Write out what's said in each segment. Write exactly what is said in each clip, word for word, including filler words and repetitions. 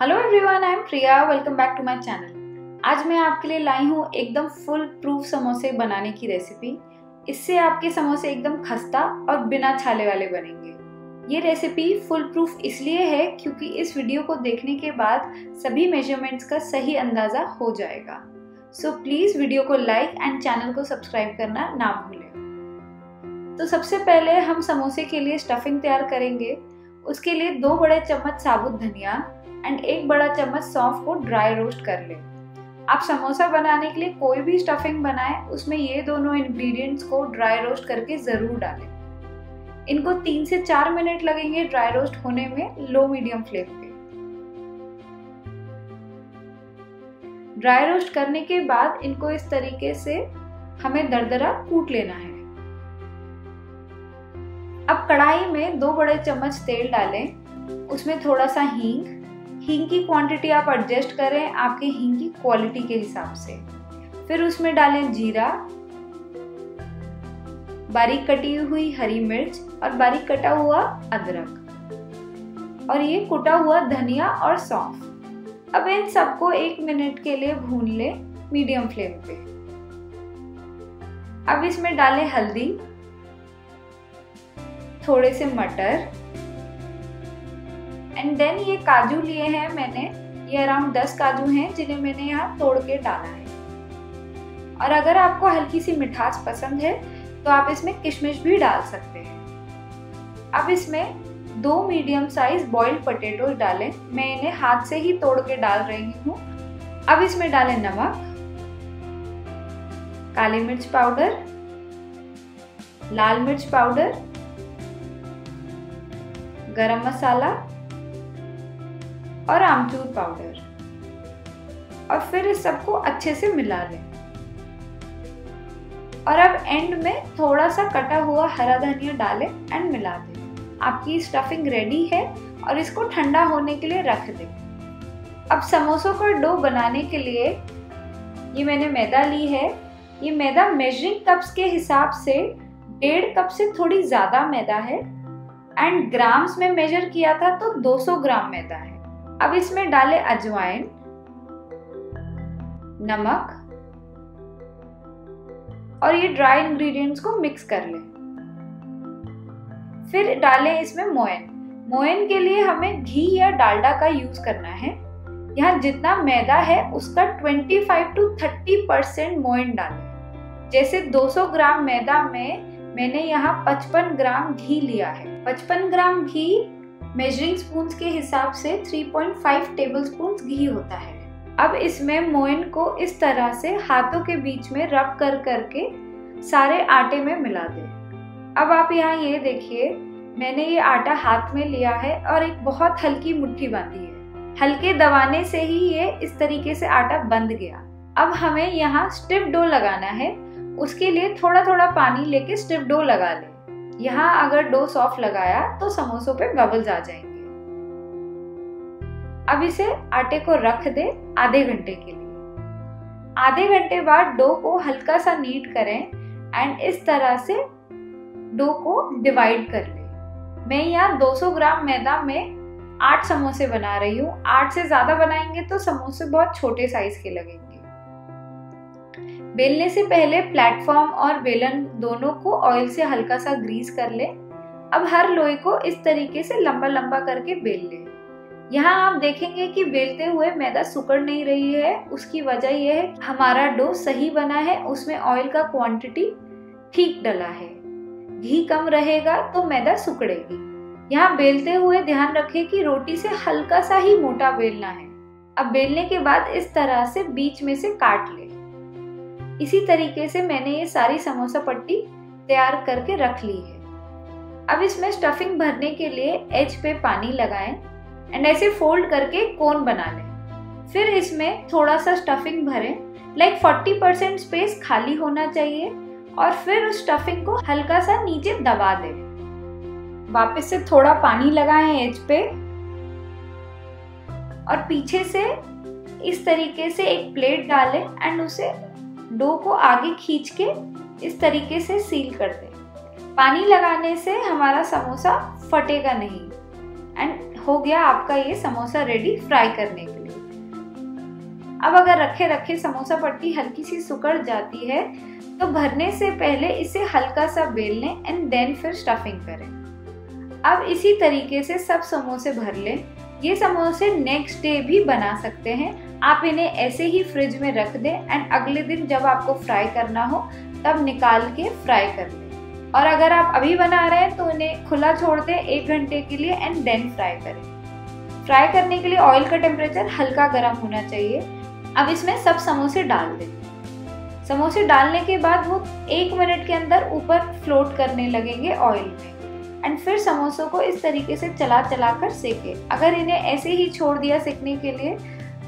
Hello everyone, I am Priya. Welcome back to my channel. आज मैं आपके लिए लाई हूँ एकदम फुल प्रूफ समोसे बनाने की रेसिपी। इससे आपके समोसे एकदम खस्ता और बिना छाले वाले बनेंगे। ये रेसिपी फुल प्रूफ इसलिए है क्योंकि इस वीडियो को देखने के बाद सभी मेजरमेंट्स का सही अंदाज़ा हो जाएगा। सो प्लीज़ वीडियो को लाइक एंड चैनल को सब्सक्राइब करना ना भूलें। तो सबसे पहले हम समोसे के लिए स्टफिंग तैयार करेंगे। उसके लिए दो बड़े चम्मच साबुत धनिया एंड एक बड़ा चम्मच सौंफ को ड्राई रोस्ट कर लें। आप समोसा बनाने के लिए कोई भी स्टफिंग बनाएं, उसमें ये दोनों इंग्रेडिएंट्स को ड्राई रोस्ट करके ज़रूर डालें। इनको तीन से चार मिनट लगेंगे ड्राई रोस्ट होने में लो मीडियम फ्लेम पे। ड्राई रोस्ट करने के बाद इनको इस तरीके से हमें दरदरा कूट लेना है। अब कढ़ाई में दो बड़े चम्मच तेल डालें, उसमें थोड़ा सा हींग। हींग की क्वांटिटी आप एडजस्ट करें आपके हींग की क्वालिटी के हिसाब से। फिर उसमें डालें जीरा, बारीक कटी हुई हरी मिर्च और बारीक कटा हुआ अदरक और ये कुटा हुआ धनिया और सौंफ। अब इन सबको एक मिनट के लिए भून लें मीडियम फ्लेम पे। अब इसमें डालें हल्दी, थोड़े से मटर एंड देन ये काजू लिए हैं मैंने। ये अराउंड दस काजू हैं जिन्हें मैंने यहाँ तोड़ के डाला है। और अगर आपको हल्की सी मिठास पसंद है तो आप इसमें किशमिश भी डाल सकते हैं। अब इसमें दो मीडियम साइज बॉइल्ड पोटैटोज डालें। मैं इन्हें हाथ से ही तोड़ के डाल रही हूँ। अब इसमें डालें नमक, काली मिर्च पाउडर, लाल मिर्च पाउडर, गरम मसाला और आमचूर पाउडर और फिर इस सबको अच्छे से मिला लें। और अब एंड में थोड़ा सा कटा हुआ हरा धनिया डालें एंड मिला दें। आपकी स्टफिंग रेडी है और इसको ठंडा होने के लिए रख दें। अब समोसों का डो बनाने के लिए ये मैंने मैदा ली है। ये मैदा मेजरिंग कप्स के हिसाब से डेढ़ कप से थोड़ी ज़्यादा मैदा है एंड ग्राम्स में मेजर किया था तो दो सौ ग्राम मैदा है। अब इसमें डालें अजवाइन, नमक और ये ड्राई इंग्रेडिएंट्स को मिक्स कर लें। फिर डालें इसमें मोयन। मोयन के लिए हमें घी या डालडा का यूज करना है। यहाँ जितना मैदा है उसका पच्चीस टू तीस परसेंट मोयन डालें। जैसे दो सौ ग्राम मैदा में मैंने यहाँ पचपन ग्राम घी लिया है। पचपन ग्राम घी मेजरिंग स्पून्स के हिसाब से तीन पॉइंट पाँच टेबलस्पून घी होता है। अब इसमें मोयन को इस तरह से हाथों के बीच में रब कर करके सारे आटे में मिला दें। अब आप यहाँ ये देखिए, मैंने ये आटा हाथ में लिया है और एक बहुत हल्की मुट्ठी बांधी है। हल्के दबाने से ही ये इस तरीके से आटा बंध गया। अब हमें यहाँ स्टिफ डो लगाना है। उसके लिए थोड़ा थोड़ा पानी लेके स्टिफ डो लगा लें। यहाँ अगर डो सॉफ्ट लगाया तो समोसों पे बबल्स आ जाएंगे। अब इसे आटे को रख दें आधे घंटे के लिए। आधे घंटे बाद डो को हल्का सा नीट करें एंड इस तरह से डो को डिवाइड कर लें। मैं यहाँ दो सौ ग्राम मैदा में आठ समोसे बना रही हूँ। आठ से ज़्यादा बनाएंगे तो समोसे बहुत छोटे साइज के लगेंगे। बेलने से पहले प्लेटफॉर्म और बेलन दोनों को ऑयल से हल्का सा ग्रीस कर लें। अब हर लोई को इस तरीके से लंबा लंबा करके बेल लें। यहाँ आप देखेंगे कि बेलते हुए मैदा सिकुड़ नहीं रही है। उसकी वजह यह है हमारा डो सही बना है, उसमें ऑयल का क्वांटिटी ठीक डला है। घी कम रहेगा तो मैदा सिकुड़ेगी। यहाँ बेलते हुए ध्यान रखें कि रोटी से हल्का सा ही मोटा बेलना है। अब बेलने के बाद इस तरह से बीच में से काट लें। इसी तरीके से मैंने ये सारी समोसा पट्टी तैयार करके रख ली है। अब इसमें स्टफिंग भरने के लिए एज पे पानी लगाएं एंड ऐसे फोल्ड करके कोन बना लें। फिर इसमें थोड़ा सा स्टफिंग भरें, लाइक चालीस परसेंट स्पेस खाली होना चाहिए और फिर उस स्टफिंग को हल्का सा नीचे दबा दें। वापस से थोड़ा पानी लगाएं एज पे और पीछे से इस तरीके से एक प्लेट डालें एंड उसे डो को आगे खींच के इस तरीके से सील कर दें। पानी लगाने से हमारा समोसा फटेगा नहीं एंड हो गया आपका ये समोसा रेडी फ्राई करने के लिए। अब अगर रखे रखे समोसा पट्टी हल्की सी सिकुड़ जाती है तो भरने से पहले इसे हल्का सा बेल लें एंड देन फिर स्टफिंग करें। अब इसी तरीके से सब समोसे भर लें। ये समोसे नेक्स्ट डे भी बना सकते हैं। आप इन्हें ऐसे ही फ्रिज में रख दें एंड अगले दिन जब आपको फ्राई करना हो तब निकाल के फ्राई कर लें। और अगर आप अभी बना रहे हैं तो इन्हें खुला छोड़ दें एक घंटे के लिए एंड देन फ्राई करें। फ्राई करने के लिए ऑयल का टेम्परेचर हल्का गर्म होना चाहिए। अब इसमें सब समोसे डाल दें। समोसे डालने के बाद वो एक मिनट के अंदर ऊपर फ्लोट करने लगेंगे ऑयल में एंड फिर समोसों को इस तरीके से चला चला कर सेके। अगर इन्हें ऐसे ही छोड़ दिया सिकने के लिए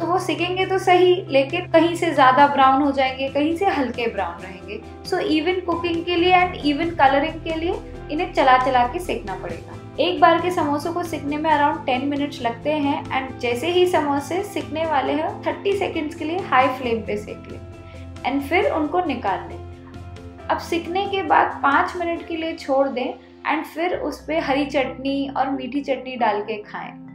तो वो सिकेंगे तो सही, लेकिन कहीं से ज़्यादा ब्राउन हो जाएंगे, कहीं से हल्के ब्राउन रहेंगे। सो इवन कुकिंग के लिए एंड इवन कलरिंग के लिए इन्हें चला चला के सेकना पड़ेगा। एक बार के समोसों को सिकने में अराउंड टेन मिनट्स लगते हैं एंड जैसे ही समोसे सिकने वाले हैं थर्टी सेकेंड्स के लिए हाई फ्लेम पे सेक लें एंड फिर उनको निकाल लें। अब सिकने के बाद पाँच मिनट के लिए छोड़ दें एंड फिर उस पर हरी चटनी और मीठी चटनी डाल के खाएं।